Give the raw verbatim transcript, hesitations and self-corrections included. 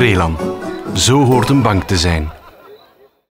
Crelan. Zo hoort een bank te zijn.